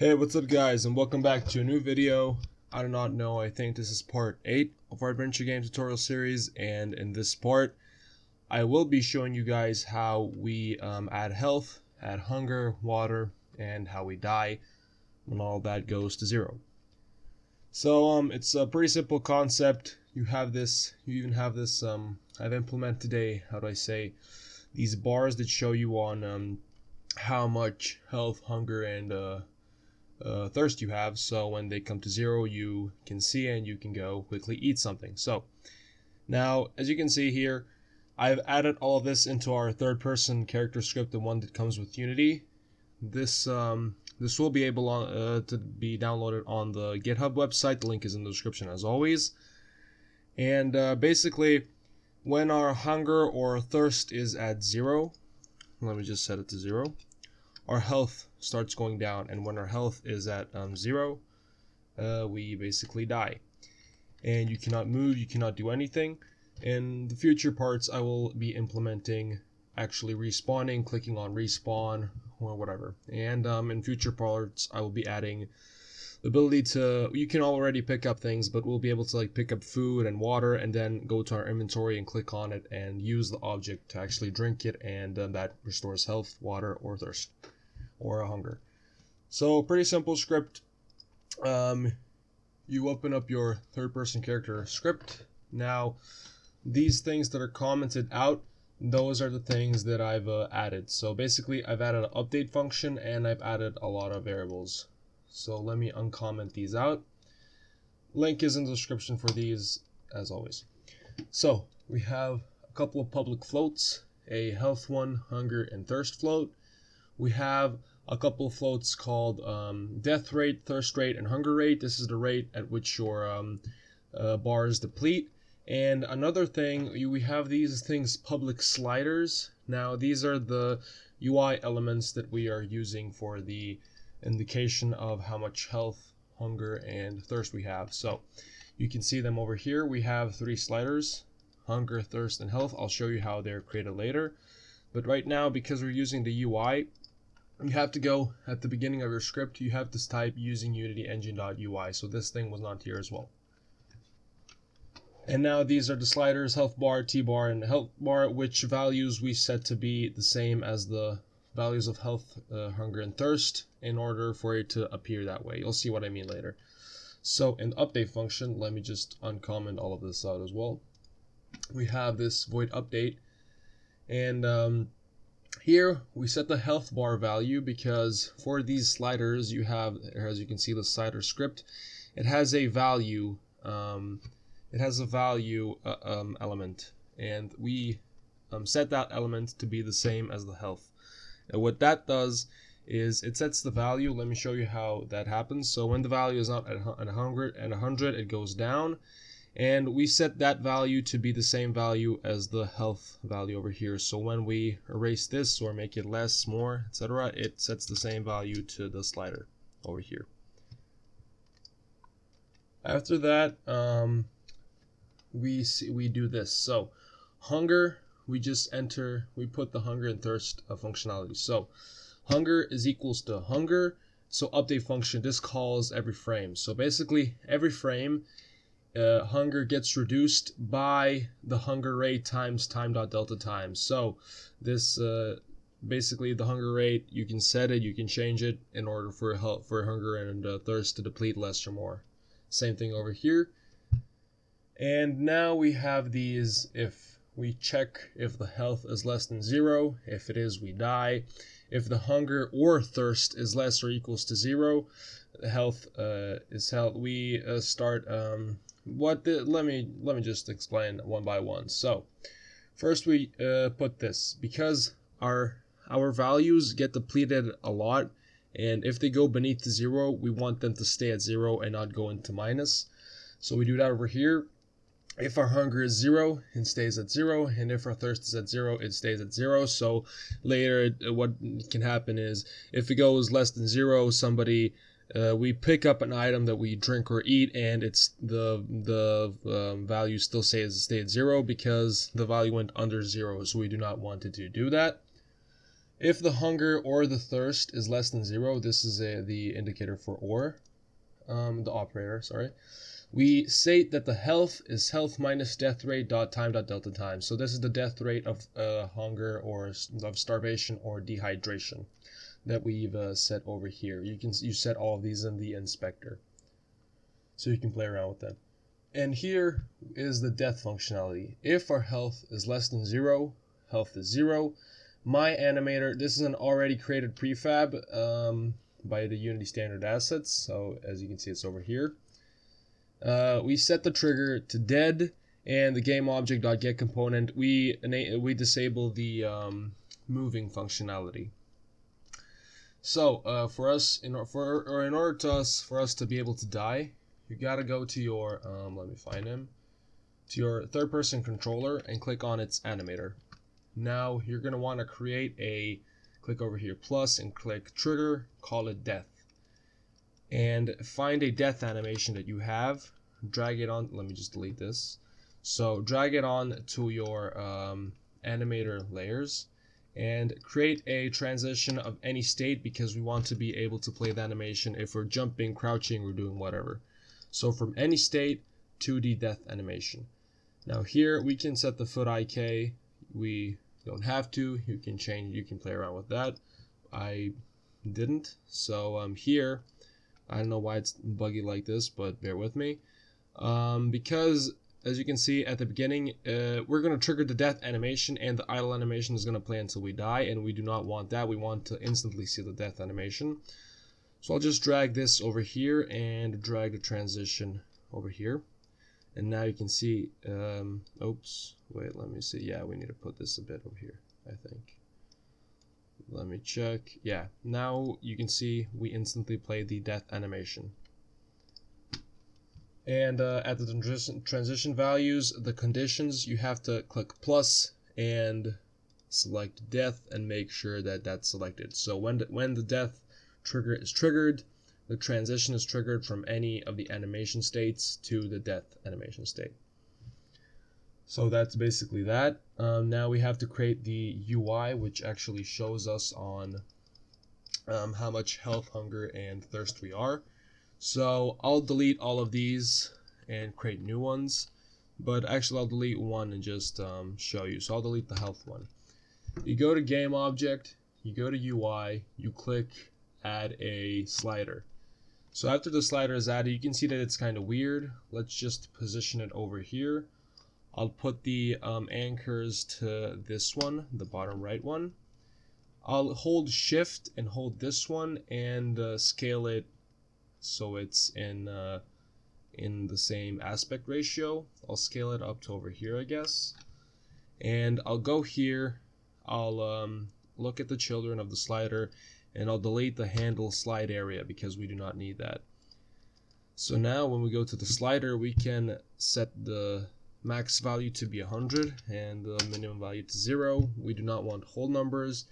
Hey, what's up guys, and welcome back to a new video. I do not know, I think this is part 8 of our adventure game tutorial series, and in this part I will be showing you guys how we add health, add hunger, water, and how we die when all that goes to zero. So it's a pretty simple concept. You have this, you even have this, I've implemented a, how do I say, these bars that show you on how much health, hunger, and thirst you have, so when they come to zero you can see and you can go quickly eat something. So now, as you can see here, I've added all of this into our third person character script, the one that comes with Unity. This this will be able to be downloaded on the GitHub website. The link is in the description as always. And basically, when our hunger or thirst is at zero, let me just set it to zero, our health starts going down, and when our health is at zero, we basically die. And you cannot move, you cannot do anything. In the future parts, I will be implementing actually respawning, clicking on respawn, or whatever. And in future parts, I will be adding the ability to, you can already pick up things, but we'll be able to like pick up food and water, and then go to our inventory and click on it and use the object to actually drink it, and that restores health, water, or thirst, or a hunger. So pretty simple script. You open up your third person character script. Now these things that are commented out, those are the things that I've added. So basically I've added an update function, and I've added a lot of variables. So let me uncomment these out. Link is in the description for these as always. So we have a couple of public floats, a health one, hunger, and thirst float. We have a couple of floats called death rate, thirst rate, and hunger rate. This is the rate at which your bars deplete. And another thing, we have these things, public sliders. Now these are the UI elements that we are using for the indication of how much health, hunger, and thirst we have. So you can see them over here. We have three sliders: hunger, thirst, and health. I'll show you how they're created later. But right now, because we're using the UI, you have to go at the beginning of your script, you have to type using UnityEngine.ui. So this thing was not here as well. And now these are the sliders, health bar, T bar, and health bar, which values we set to be the same as the values of health, hunger, and thirst in order for it to appear that way. You'll see what I mean later. So in the update function, let me just uncomment all of this out as well. We have this void update, and here we set the health bar value, because for these sliders you have, as you can see, the slider script, it has a value element, and we set that element to be the same as the health. And what that does is it sets the value. Let me show you how that happens. So when the value is not at 100, it goes down, and we set that value to be the same value as the health value over here. So when we erase this or make it less, more, etc., it sets the same value to the slider over here. After that, we do this. So hunger, we just enter, we put the hunger and thirst functionality. So hunger is equals to hunger. So update function, this calls every frame. So basically every frame, hunger gets reduced by the hunger rate times time dot delta time. So this basically the hunger rate, you can set it, you can change it in order for health, for hunger and thirst to deplete less or more. Same thing over here. And now we have these, if we check if the health is less than zero, if it is, we die. If the hunger or thirst is less or equals to zero, health is health. We start let me just explain one by one. So first we put this, because our values get depleted a lot, and if they go beneath the zero, we want them to stay at zero and not go into minus. So we do that over here. If our hunger is zero, it stays at zero, and if our thirst is at zero, it stays at zero. So later what can happen is, if it goes less than zero, somebody, we pick up an item that we drink or eat, and it's the value still stays at zero, because the value went under zero, so we do not want it to do that. If the hunger or the thirst is less than 0, this is the indicator for or, the operator, sorry. We state that the health is health minus death rate dot time dot delta time. So this is the death rate of hunger or of starvation or dehydration that we've set over here. You set all of these in the inspector, so you can play around with them. And here is the death functionality. If our health is less than 0, health is 0. My animator, this is an already created prefab by the Unity standard assets, so as you can see it's over here. We set the trigger to dead, and the game object.get component, we disable the moving functionality. So in order for us to be able to die, you gotta go to your let me find him, to your third person controller and click on its animator. Now you're going to want to create a, click over here plus and click trigger, call it death, and find a death animation that you have, drag it on, let me just delete this, so drag it on to your animator layers and create a transition of any state, because we want to be able to play the animation if we're jumping, crouching, or doing whatever. So from any state to the death animation. Now here we can set the foot IK. We don't have to, you can change, you can play around with that. I didn't, so here, I don't know why it's buggy like this, but bear with me, because as you can see at the beginning, we're going to trigger the death animation and the idle animation is going to play until we die, and we do not want that. We want to instantly see the death animation, so I'll just drag this over here and drag the transition over here. And now you can see, oops, wait, let me see. Yeah, we need to put this a bit over here, I think. Let me check. Yeah, now you can see we instantly play the death animation. And at the transition values, the conditions, you have to click plus and select death and make sure that that's selected. So when the death trigger is triggered, the transition is triggered from any of the animation states to the death animation state. So that's basically that. Now we have to create the UI, which actually shows us on how much health, hunger, and thirst we are. So I'll delete all of these and create new ones. But actually I'll delete one and just show you. So I'll delete the health one. You go to game object, you go to UI, you click add a slider. So after the slider is added, you can see that it's kind of weird. Let's just position it over here. I'll put the anchors to this one, the bottom right one. I'll hold shift and hold this one and scale it so it's in the same aspect ratio. I'll scale it up to over here, I guess. And I'll go here. I'll look at the children of the slider, and I'll delete the handle slide area because we do not need that. So now when we go to the slider, we can set the max value to be 100 and the minimum value to 0. We do not want whole numbers.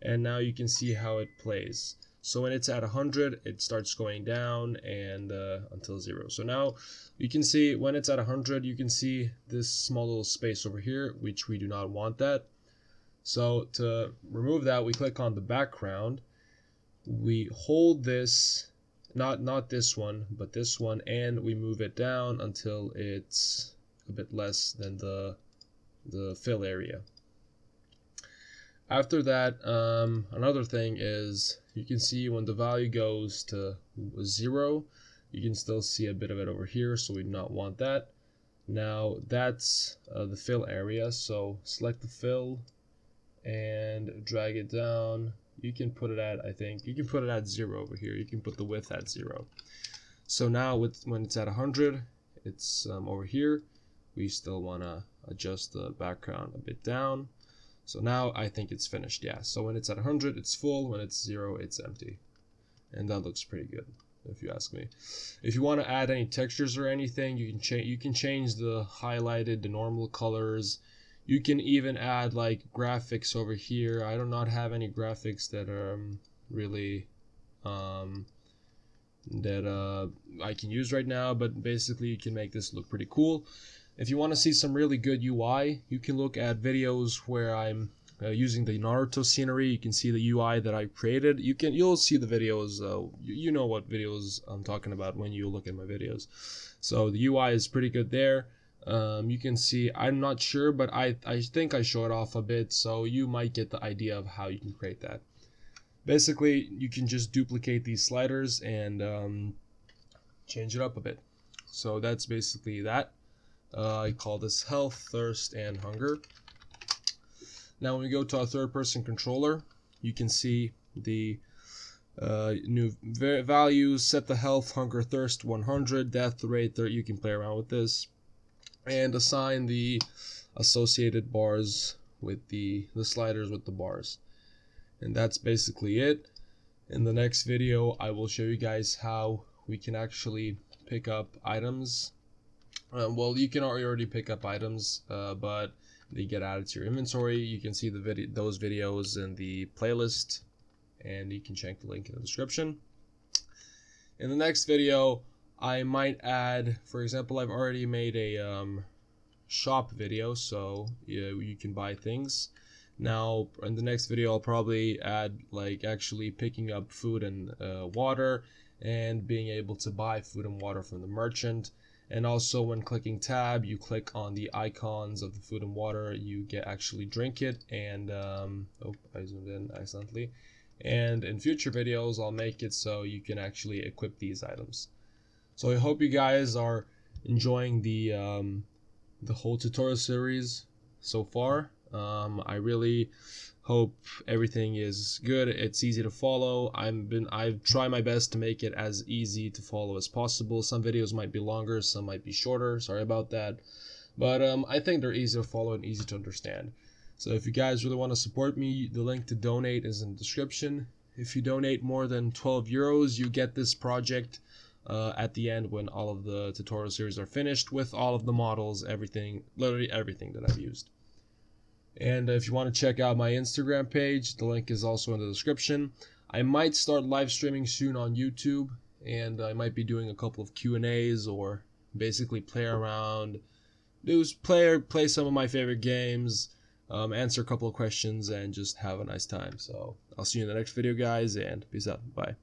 And now you can see how it plays. So when it's at 100, it starts going down and until 0. So now you can see when it's at 100, you can see this small little space over here, which we do not want that. So to remove that, we click on the background. We hold this, not this one, but this one, and we move it down until it's a bit less than the fill area. After that, another thing is you can see when the value goes to 0, you can still see a bit of it over here, so we do not want that. Now that's the fill area, so select the fill and drag it down. You can put it at, I think, you can put it at 0 over here. You can put the width at 0. So now when it's at 100, it's over here. We still want to adjust the background a bit down. So now I think it's finished, yeah. So when it's at 100, it's full. When it's 0, it's empty. And that looks pretty good, if you ask me. If you want to add any textures or anything, you can change the highlighted, the normal colors. You can even add like graphics over here. I do not have any graphics that are really I can use right now, but basically you can make this look pretty cool. If you want to see some really good UI, you can look at videos where I'm using the Naruto scenery. You can see the UI that I created. You'll see the videos. You know what videos I'm talking about when you look at my videos. So the UI is pretty good there. You can see, I'm not sure, but I think I showed off a bit, so you might get the idea of how you can create that. Basically, you can just duplicate these sliders and change it up a bit. So that's basically that. I call this health, thirst, and hunger. Now when we go to our third-person controller, you can see the new values. Set the health, hunger, thirst 100, death rate 30. You can play around with this and assign the associated bars with the sliders with the bars. And that's basically it. In the next video, I will show you guys how we can actually pick up items. Well, you can already pick up items, but they get added to your inventory. You can see the those videos in the playlist, and you can check the link in the description. In the next video, I might add, for example, I've already made a shop video, so you can buy things. Now in the next video, I'll probably add like actually picking up food and water, and being able to buy food and water from the merchant. And also when clicking tab, you click on the icons of the food and water, you get actually drink it. And oh, I zoomed in accidentally. And in future videos, I'll make it so you can actually equip these items. So I hope you guys are enjoying the whole tutorial series so far. I really hope everything is good. It's easy to follow. I've tried my best to make it as easy to follow as possible. Some videos might be longer, some might be shorter. Sorry about that. But I think they're easy to follow and easy to understand. So if you guys really want to support me, the link to donate is in the description. If you donate more than 12 euros, you get this project at the end when all of the tutorial series are finished, with all of the models, everything, literally everything that I've used. And if you want to check out my Instagram page, the link is also in the description. I might start live streaming soon on YouTube, and I might be doing a couple of Q&As, or basically play around, play some of my favorite games, answer a couple of questions, and just have a nice time. So I'll see you in the next video, guys, and peace out. Bye.